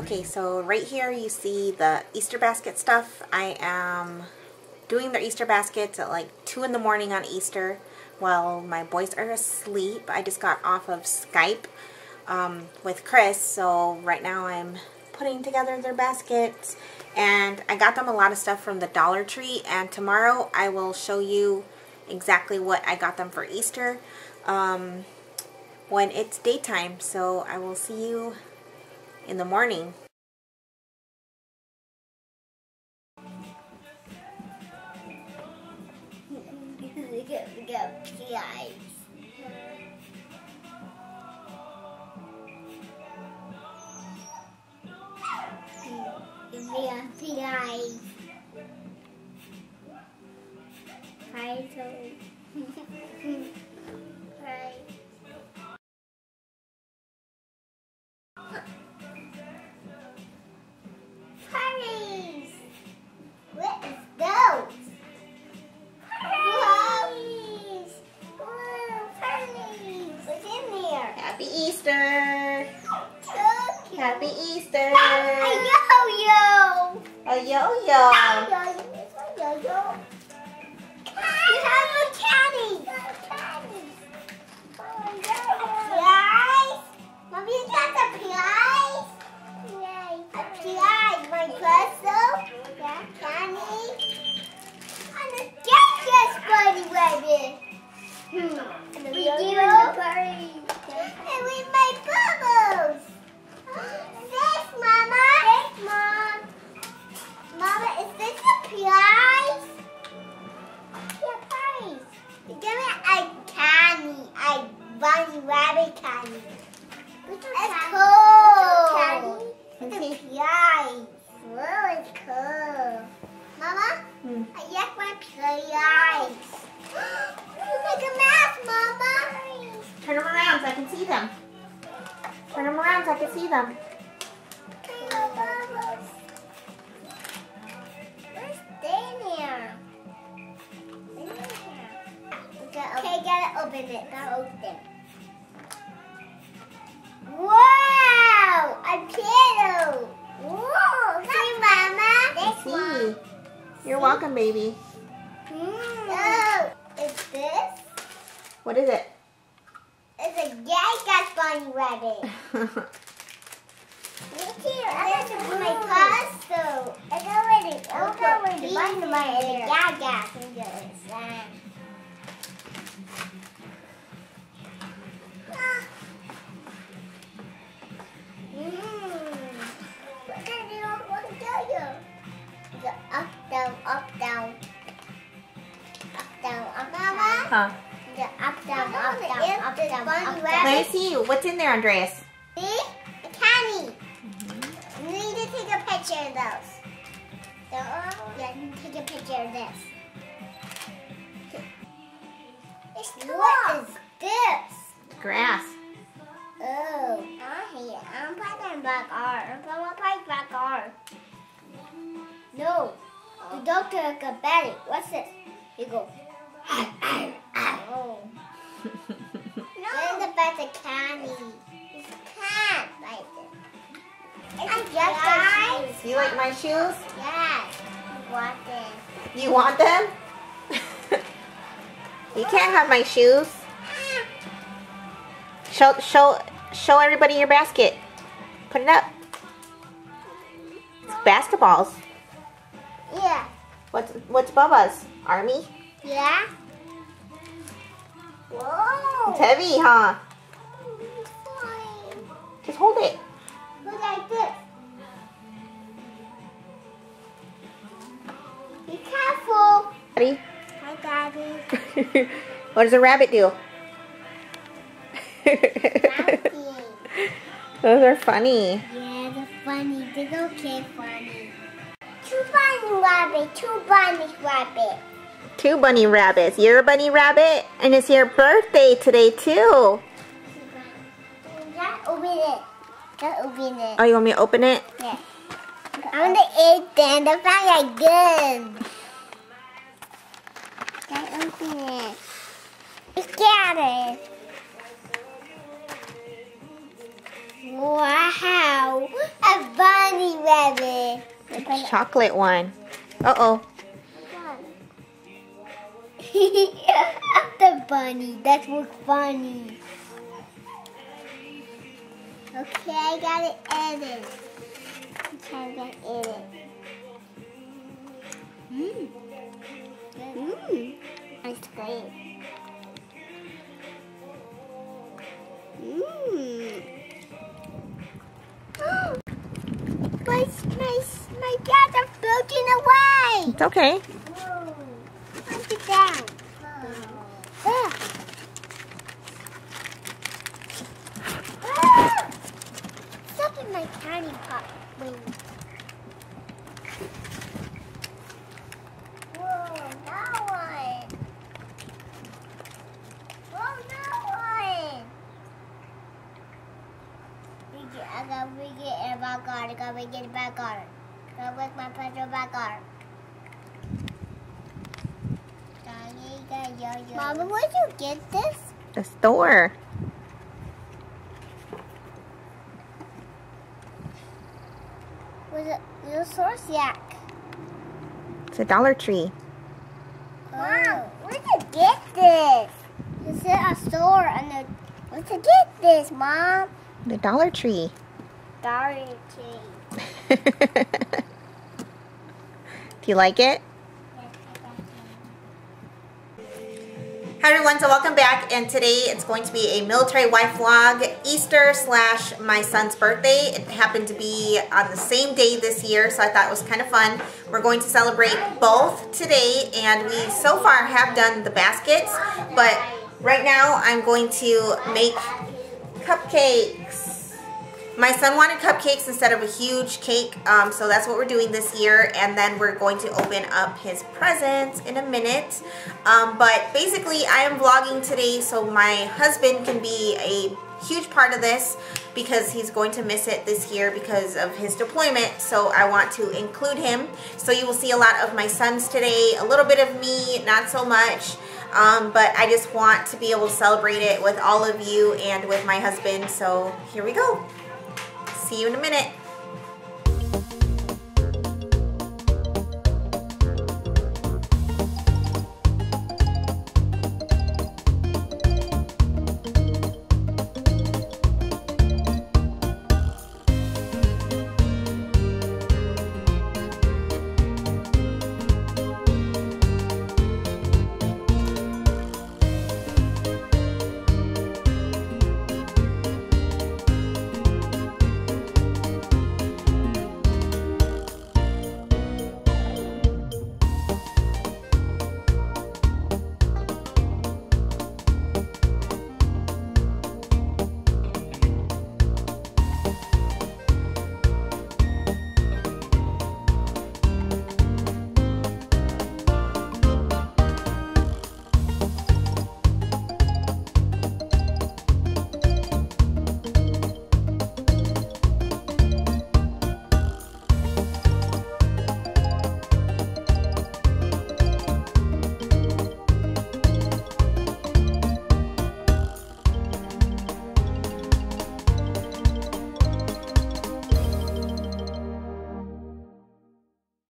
Okay, so right here you see the Easter basket stuff. I am doing their Easter baskets at like 2 in the morning on Easter while my boys are asleep. I just got off of Skype with Chris, so right now I'm putting together their baskets. And I got them a lot of stuff from the Dollar Tree, and tomorrow I will show you exactly what I got them for Easter when it's daytime. So I will see you in the morning. Happy Easter! A yo-yo! A yo-yo! You have a caddy! Pies? Mommy, you got the pies? A pies, my cousin? Yeah, candy? And a dangerous party wedding! And a yo-yo party! And we made bubbles! I can see them. Okay, gotta open it. Wow! A pillow! Whoa! See, Mama? This one. You're welcome, baby. Oh, is this? What is it? It's a giant bunny rabbit. Me too. I got my costume. I got ready. I got ready. Bunny rabbit and Gaga can do it. What can you do? Go up, down, up, down, up, down, up, Mama. Huh? Up, down, up, down, up, down, up, down. Let me see you. What's in there, Andreas? See? A candy. Mm-hmm. You need to take a picture of those. Yeah, you take a picture of this. It's what is this? Grass. Oh, I'm putting back R. I'm putting back R. No. The doctor got better. What's this? You go. Oh. What about the candy? It's a cat right there. It's guys. You like my shoes? Yes. I want them. You want them? You can't have my shoes. Show everybody your basket. Put it up. It's basketballs. Yeah. What's Bubba's? Army? Yeah. Whoa! It's heavy, huh? It's fine. Just hold it. Look like this. Be careful. Daddy? Hi, Daddy. What does a rabbit do? Those are funny. Yeah, they're funny. They're okay funny. Two bunny rabbits. Two bunny rabbits. You're a bunny rabbit, and it's your birthday today too. Open it. Oh, you want me to open it? Yeah. I'm gonna eat them. They're probably good. Gotta open it. Look at it. Wow. A bunny. baby. Chocolate one. Uh-oh. The bunny. That looks funny. Okay, I gotta add it. I'm trying to add it. Mmm. Mmm. It's great. Mmm. My pads are floating away. It's okay. Whoa. Put it down. Stop in my tiny pot. Wait. I gotta bring it back on. I gotta bring it back on. I gotta bring my pencil back on. Mama, where'd you get this? The store. Was it your source yak? It's a Dollar Tree. Oh. Mom, where'd you get this? It's at a store. And where'd you get this, Mom? The Dollar Tree. Dollar Tree. Do you like it? Hi everyone, so welcome back, and today it's going to be a military wife vlog, Easter/ my son's birthday. It happened to be on the same day this year, so I thought it was kind of fun. We're going to celebrate both today, and we so far have done the baskets, but right now I'm going to make cupcakes. My son wanted cupcakes instead of a huge cake, so that's what we're doing this year, and then we're going to open up his presents in a minute. But basically I am vlogging today so my husband can be a huge part of this because he's going to miss it this year because of his deployment, so I want to include him. So you will see a lot of my sons today, a little bit of me, not so much. But I just want to be able to celebrate it with all of you and with my husband. So here we go. See you in a minute.